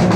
Just